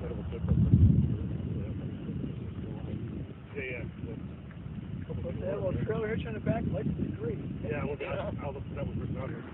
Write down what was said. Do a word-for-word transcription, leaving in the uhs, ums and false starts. Yeah, yeah. Yeah, well, the trailer hitch on the back, lights to the degree. Yeah, well, that was not here.